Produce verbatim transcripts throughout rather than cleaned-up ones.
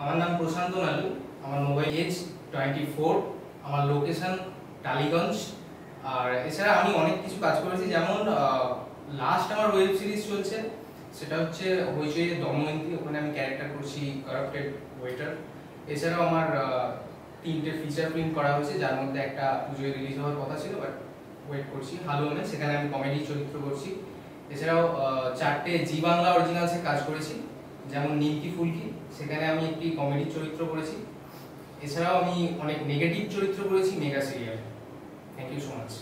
আমার নাম প্রশান্ত নালু, আমার মোবাইল এজ টোয়েন্টি ফোর, আমার লোকেশন টালিগঞ্জ। আর এছাড়া আমি অনেক কিছু কাজ করেছি, যেমন লাস্ট আমার ওয়েব সিরিজ চলছে, সেটা হচ্ছে হইচই দময়ন্তী, ওখানে আমি ক্যারেক্টার করছি কারাপ্টেড ওয়েটার। এছাড়াও আমার তিনটে ফিচার ফিল্ম করা হয়েছে, যার মধ্যে একটা পুজোয় রিলিজ হওয়ার কথা ছিল বাট ওয়েট করছি, হালুমে, সেখানে আমি কমেডি চরিত্র করছি। এছাড়াও চারটে জি বাংলা অরিজিনালসে কাজ করেছি, যেমন নিমকি ফুলকি, সেখানে আমি একটি কমেডি চরিত্র করেছি। এছাড়াও আমি অনেক নেগেটিভ চরিত্র করেছি মেগা সিরিয়ালে। Thank you so much.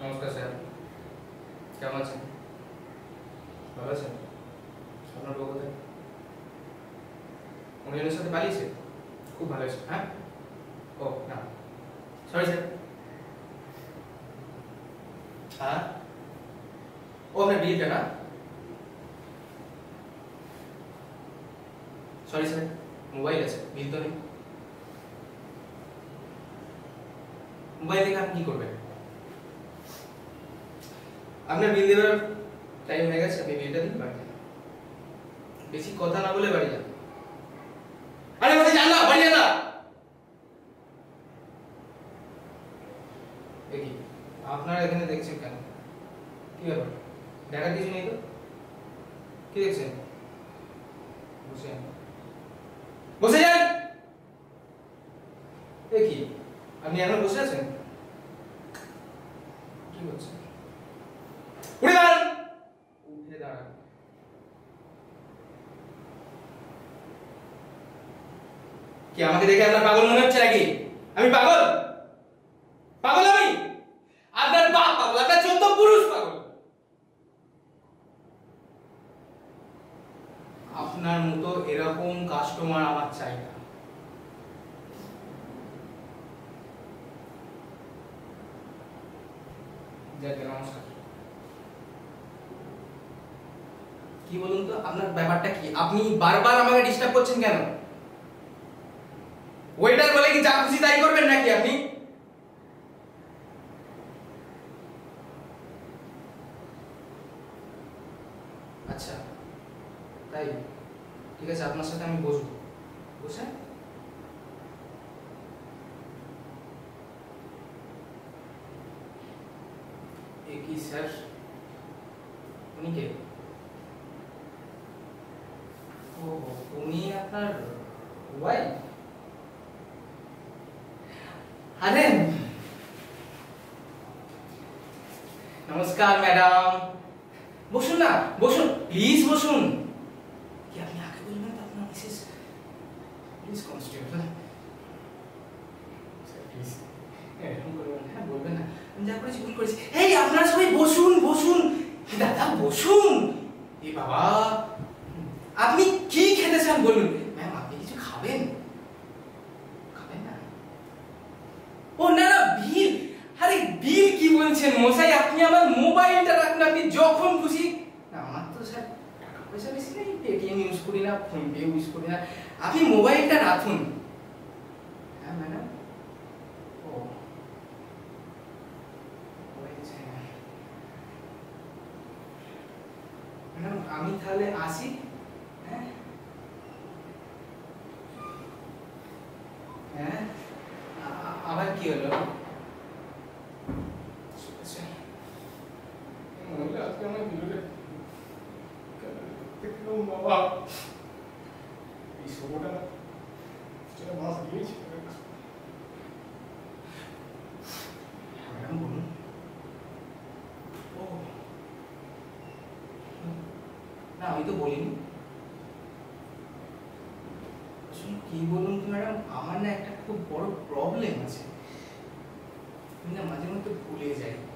নমস্কার স্যার, কেমন আছেন? ভালো আছেন? আপনার বউ কোথায়? অনিয়নের সাথে পালিয়েছে? খুব ভালো আছে। হ্যাঁ, ও না, সরি স্যার। হ্যাঁ, ও আপনার বিয়েটা না? সরি স্যার, মোবাইল আছে, বিল তো নেই। মোবাইল দেখে আপনি কি করবেন? আপনার বিল দেওয়ার টাইম হয়ে গেছে, আপনি বিলটা দিতে পারবেন। বেশি কথা না বলে বাড়ি যান। আরে বাড়ি যান না, বাড়ি যান না। দেখি আপনারা এখানে দেখছেন কেন? কি ব্যাপার, দেখার কিছু নেই তো? কি দেখছেন? বসে বসে যান। দেখি আপনি এখন বসে আছেন, কি করছেন? উঠে দাঁড়ান, উঠে দাঁড়ান। কি আমাকে দেখে আপনার পাগল মনে হচ্ছে নাকি? আমি পাগল? পাগল আমি? আপনার বাপ পাগল, আপনার চোদ্দ পুরুষ পাগল। আপনার মতো এরকম কাস্টমার আমার চাই না। যাকে নমস্কার। কি বলুন তো, আপনার ব্যাপারটা কি? আপনি বারবার আমাকে ডিস্টার্ব করছেন কেন? ওয়েটার বলে কি যা খুশি তাই করবেন নাকি আপনি? আচ্ছা তাই, ঠিক আছে, আপনার সাথে আমি বসবো। বসে কি স্যার, উনি কে? ও, উনি আপনার ওয়াইফ? আরে নমস্কার ম্যাডাম, বসুন না, বসুন প্লিজ, বসুন। কি আপনি আগে বলবেন তো? আপনার Mrs, please constable sir, please এরকম করবেন না, বলবেন না আমি যা করেছি ভুল করেছি। এই আপনারা সবাই বসুন, বসুন দাদা, বসুন। এ বাবা, আপনি কি খেতে চান বলুন? ম্যাম আপনি কিছু খাবেন? খাবেন না? ও না না, বিল। আরে বিল কি বলছেন মশাই, আপনি আমার মোবাইলটা রাখুন, আপনি যখন খুশি। না আমার তো স্যার টাকা পয়সা বেশি নেই, পেটিএম ইউজ করি না, ফোনপে ইউজ করি না, আপনি মোবাইলটা রাখুন। হ্যাঁ ম্যাডাম, ও ম্যাডাম আমি তাহলে আসি। হ্যাঁ, আবার কি হলো? না আমি তো বলিনি। কি বলুন তো ম্যাডাম, আমার না একটা খুব বড় প্রবলেম আছে, আমি না মাঝে মধ্যে ভুলে যাই।